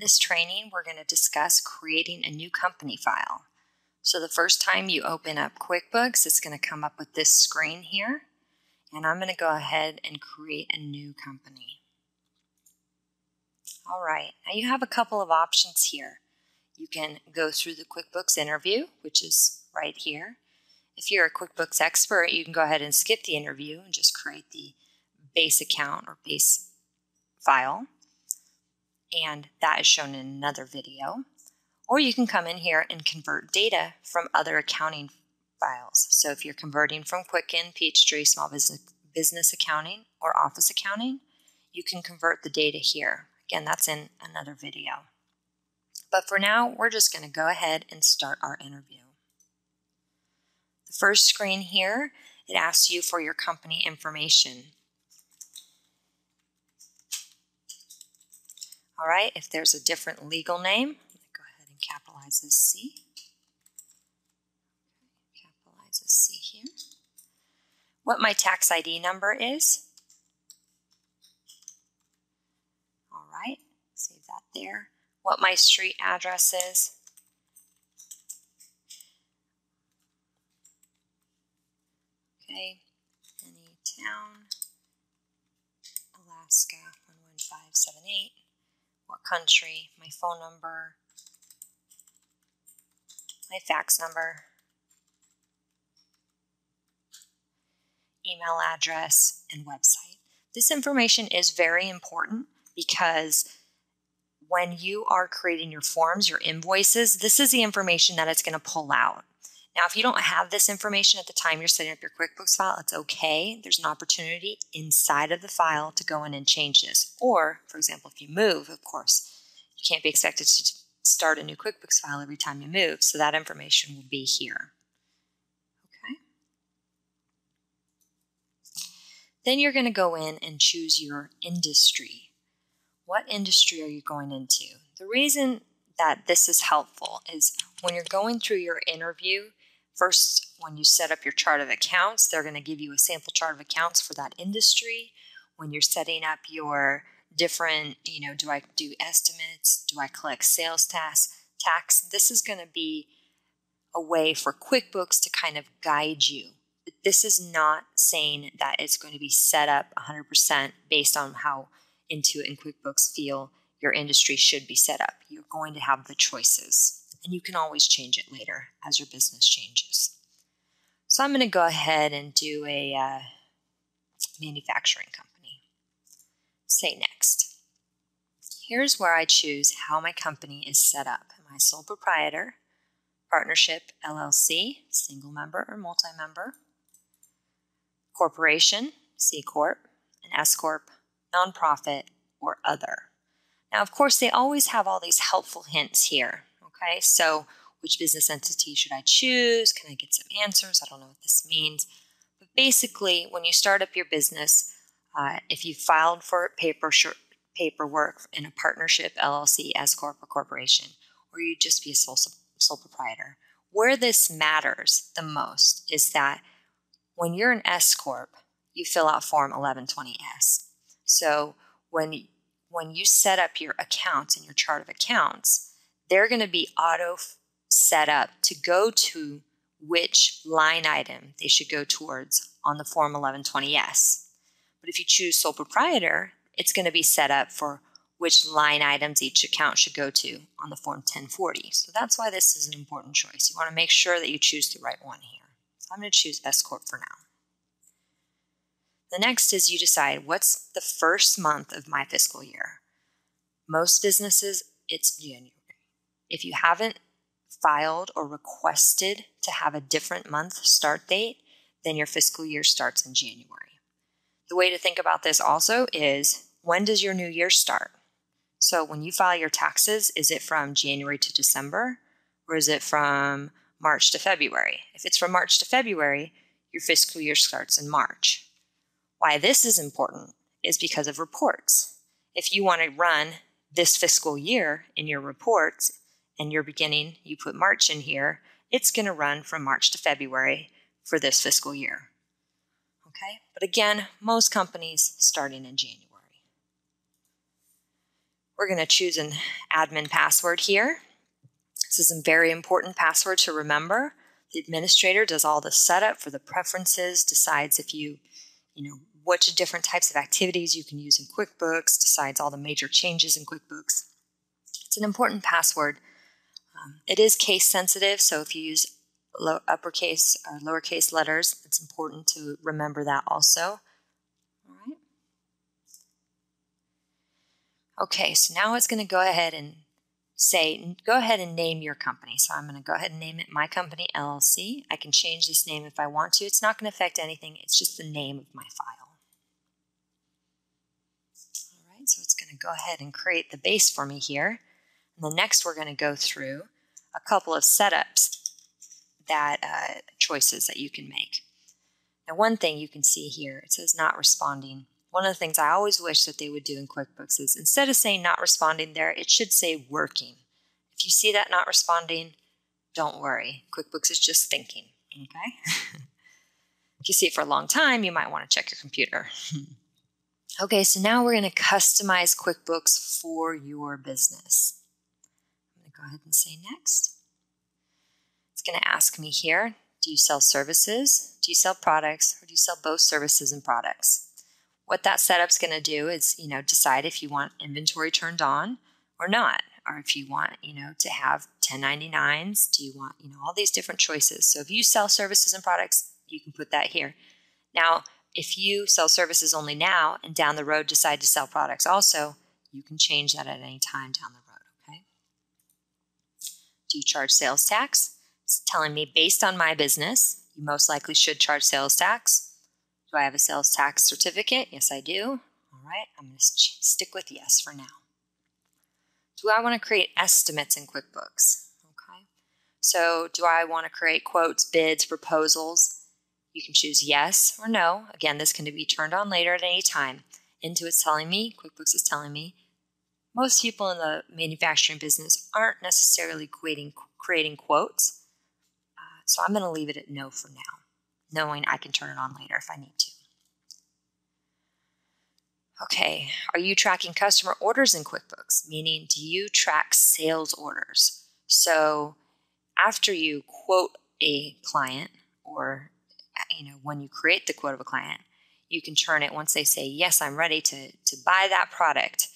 this training, we're going to discuss creating a new company file. So the first time you open up QuickBooks, it's going to come up with this screen here. And I'm going to go ahead and create a new company. All right, now you have a couple of options here. You can go through the QuickBooks interview, which is right here. If you're a QuickBooks expert, you can go ahead and skip the interview and just create the base account or base file. And that is shown in another video. Or you can come in here and convert data from other accounting files. So if you're converting from Quicken, Peachtree, Small Business Accounting, or Office Accounting, you can convert the data here. Again, that's in another video. But for now, we're just going to go ahead and start our interview. The first screen here, it asks you for your company information. All right, if there's a different legal name, go ahead and capitalize this C. Capitalize this C here. What my tax ID number is. All right, save that there. What my street address is. Okay, any town, Alaska, 11578. What country, my phone number, my fax number, email address, and website. This information is very important because when you are creating your forms, your invoices, this is the information that it's going to pull out. Now, if you don't have this information at the time you're setting up your QuickBooks file, it's okay. There's an opportunity inside of the file to go in and change this. Or, for example, if you move, of course, you can't be expected to start a new QuickBooks file every time you move, so that information will be here. Okay. Then you're going to go in and choose your industry. What industry are you going into? The reason that this is helpful is when you're going through your interview, first, when you set up your chart of accounts, they're going to give you a sample chart of accounts for that industry. When you're setting up your different, do I do estimates? Do I collect sales tax? This is going to be a way for QuickBooks to kind of guide you. But this is not saying that it's going to be set up 100% based on how Intuit and QuickBooks feel your industry should be set up. You're going to have the choices. And you can always change it later as your business changes. So I'm going to go ahead and do a manufacturing company. Say next. Here's where I choose how my company is set up. Am I sole proprietor, partnership, LLC, single member or multi-member, corporation, C Corp, an S Corp, nonprofit, or other? Now, of course, they always have all these helpful hints here. Okay, so which business entity should I choose? Can I get some answers? I don't know what this means. But basically, when you start up your business, if you filed for paperwork in a partnership, LLC, S-Corp, or corporation, or you'd just be a sole proprietor, where this matters the most is that when you're an S-Corp, you fill out Form 1120S. So when you set up your accounts and your chart of accounts, they're going to be auto set up to go to which line item they should go towards on the Form 1120S. But if you choose sole proprietor, it's going to be set up for which line items each account should go to on the Form 1040. So that's why this is an important choice. You want to make sure that you choose the right one here. So I'm going to choose S Corp for now. The next is you decide what's the first month of my fiscal year. Most businesses, it's January. If you haven't filed or requested to have a different month start date, then your fiscal year starts in January. The way to think about this also is, when does your new year start? So when you file your taxes, is it from January to December, or is it from March to February? If it's from March to February, your fiscal year starts in March. Why this is important is because of reports. If you want to run this fiscal year in your reports, and your beginning, you put March in here, it's going to run from March to February for this fiscal year. Okay, but again, most companies starting in January. We're going to choose an admin password here. This is a very important password to remember. The administrator does all the setup for the preferences, decides if you know, which different types of activities you can use in QuickBooks, decides all the major changes in QuickBooks. It's an important password. It is case sensitive, so if you use uppercase or lowercase letters, it's important to remember that also. All right. Okay, so now it's going to go ahead and say, go ahead and name your company. So I'm going to go ahead and name it My Company LLC. I can change this name if I want to. It's not going to affect anything. It's just the name of my file. All right, so it's going to go ahead and create the base for me here. And the next we're going to go through a couple of setups that choices that you can make. Now one thing you can see here, it says not responding. One of the things I always wish that they would do in QuickBooks is instead of saying not responding there, it should say working. If you see that not responding, don't worry. QuickBooks is just thinking, okay? If you see it for a long time, you might want to check your computer. Okay, so now we're going to customize QuickBooks for your business. I'm going to go ahead and say next. It's going to ask me here, do you sell services, do you sell products, or do you sell both services and products? What that setup's going to do is, you know, decide if you want inventory turned on or not, or if you want, you know, to have 1099s, do you want, you know, all these different choices. So if you sell services and products, you can put that here. Now, if you sell services only now and down the road decide to sell products also, you can change that at any time down the road, okay? Do you charge sales tax? It's telling me based on my business, you most likely should charge sales tax. Do I have a sales tax certificate? Yes, I do. All right, I'm going to stick with yes for now. Do I want to create estimates in QuickBooks? Okay. So do I want to create quotes, bids, proposals? You can choose yes or no. Again, this can be turned on later at any time. Intuit's telling me, QuickBooks is telling me, most people in the manufacturing business aren't necessarily creating quotes. So I'm going to leave it at no for now, knowing I can turn it on later if I need to. Okay, are you tracking customer orders in QuickBooks? Meaning, do you track sales orders? So after you quote a client, or you know, when you create the quote of a client, you can turn it, once they say, yes, I'm ready to buy that product,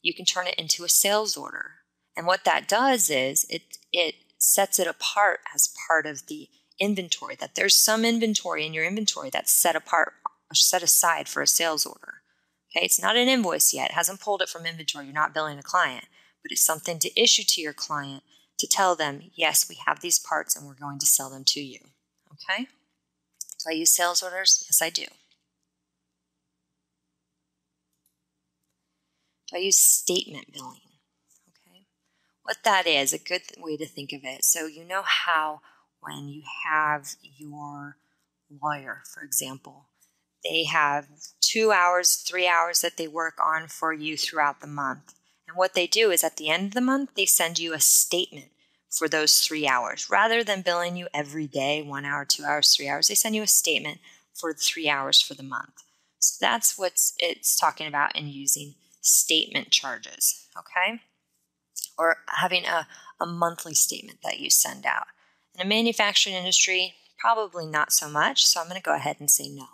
you can turn it into a sales order. And what that does is it sets it apart as part of the inventory, that there's some inventory in your inventory that's set apart or set aside for a sales order. Okay, it's not an invoice yet. It hasn't pulled it from inventory. You're not billing a client, but it's something to issue to your client to tell them, yes, we have these parts and we're going to sell them to you. Okay? Do I use sales orders? Yes, I do. Do I use statement billing? Okay. What that is, a good way to think of it. So you know how when you have your lawyer, for example, they have 2 hours, 3 hours that they work on for you throughout the month. And what they do is at the end of the month, they send you a statement for those 3 hours. Rather than billing you every day, 1 hour, 2 hours, 3 hours, they send you a statement for the 3 hours for the month. So that's what it's talking about in using statement charges, okay? Or having a monthly statement that you send out. In the manufacturing industry, probably not so much, so I'm going to go ahead and say no.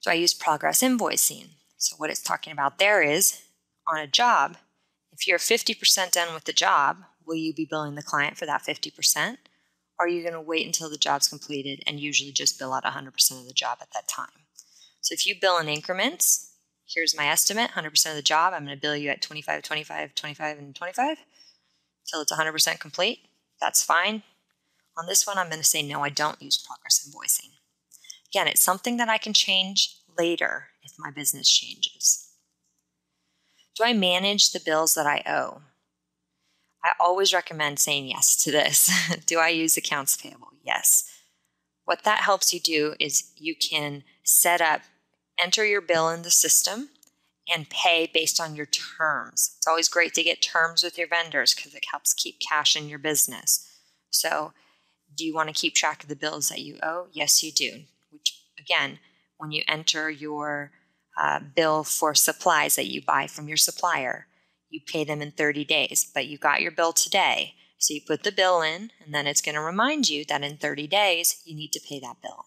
So I use progress invoicing. So what it's talking about there is, on a job, if you're 50% done with the job, will you be billing the client for that 50%? Or are you going to wait until the job's completed and usually just bill out 100% of the job at that time? So if you bill in increments, here's my estimate, 100% of the job, I'm going to bill you at 25, 25, 25, and 25. Till it's 100% complete, that's fine. On this one, I'm going to say no, I don't use progress invoicing. Again, it's something that I can change later if my business changes. Do I manage the bills that I owe? I always recommend saying yes to this. Do I use accounts payable? Yes. What that helps you do is you can set up, enter your bill in the system, and pay based on your terms. It's always great to get terms with your vendors because it helps keep cash in your business. So do you want to keep track of the bills that you owe? Yes, you do. Which, again, when you enter your bill for supplies that you buy from your supplier. You pay them in 30 days, but you got your bill today. So you put the bill in, and then it's going to remind you that in 30 days, you need to pay that bill.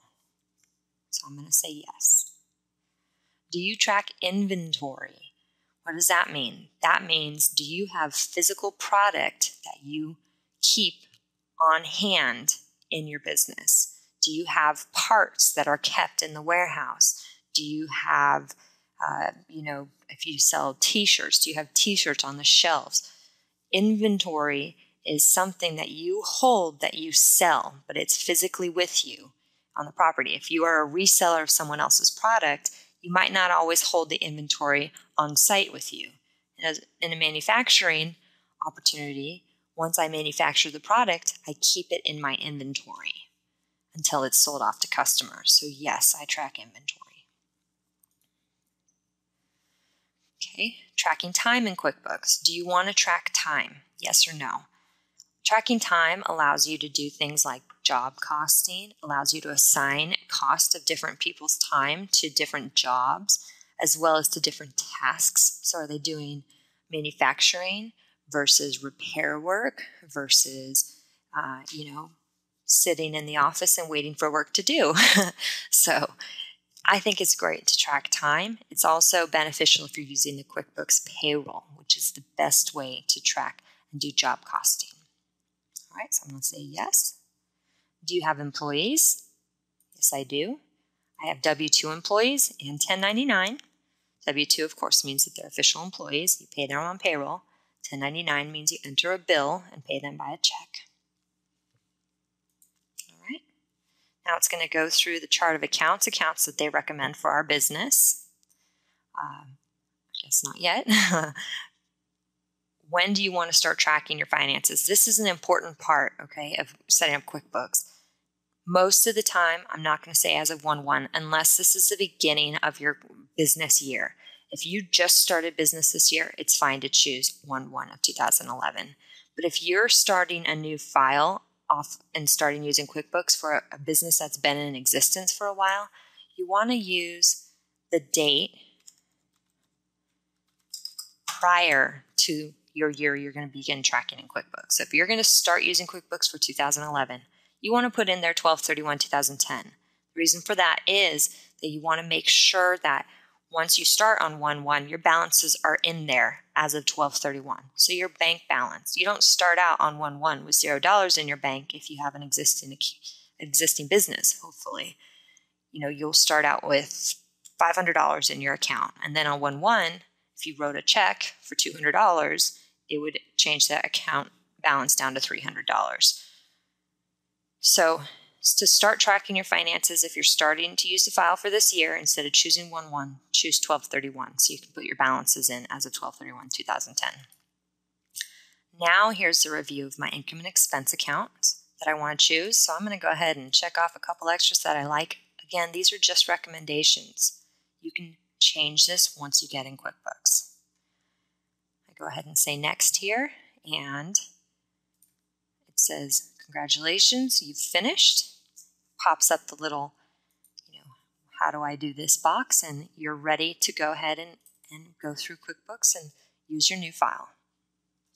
So I'm going to say yes. Do you track inventory? What does that mean? That means, do you have physical product that you keep on hand in your business? Do you have parts that are kept in the warehouse? Do you have, if you sell t-shirts, do you have t-shirts on the shelves? Inventory is something that you hold that you sell, but it's physically with you on the property. If you are a reseller of someone else's product, you might not always hold the inventory on site with you. And in a manufacturing opportunity, once I manufacture the product, I keep it in my inventory until it's sold off to customers. So yes, I track inventory. Okay, tracking time in QuickBooks. Do you want to track time? Yes or no? Tracking time allows you to do things like job costing, allows you to assign cost of different people's time to different jobs, as well as to different tasks. So are they doing manufacturing versus repair work versus, sitting in the office and waiting for work to do? So I think it's great to track time. It's also beneficial if you're using the QuickBooks payroll, which is the best way to track and do job costing. All right, so I'm going to say yes. Do you have employees? Yes, I do. I have W-2 employees and 1099. W-2, of course, means that they're official employees. You pay them on payroll. 1099 means you enter a bill and pay them by a check. Now it's going to go through the chart of accounts that they recommend for our business. I guess not yet. When do you want to start tracking your finances? This is an important part, okay, of setting up QuickBooks. Most of the time, I'm not going to say as of 1/1, unless this is the beginning of your business year. If you just started business this year, it's fine to choose 1/1 of 2011. But if you're starting a new file off and starting using QuickBooks for a business that's been in existence for a while, you want to use the date prior to your year you're going to begin tracking in QuickBooks. So if you're going to start using QuickBooks for 2011, you want to put in there 12/31/2010. The reason for that is that you want to make sure that once you start on 1/1, your balances are in there as of 12/31. So your bank balance. You don't start out on 1/1 with $0 in your bank if you have an existing business, hopefully. You'll start out with $500 in your account. And then on 1/1, if you wrote a check for $200, it would change that account balance down to $300. So to start tracking your finances, if you're starting to use the file for this year, instead of choosing 1/1, choose 12/31, so you can put your balances in as of 12/31/2010. Now here's the review of my income and expense account that I want to choose. So I'm going to go ahead and check off a couple extras that I like. Again, these are just recommendations. You can change this once you get in QuickBooks. I go ahead and say next here, and it says, congratulations, you've finished. Pops up the little, how do I do this box, and you're ready to go ahead and go through QuickBooks and use your new file.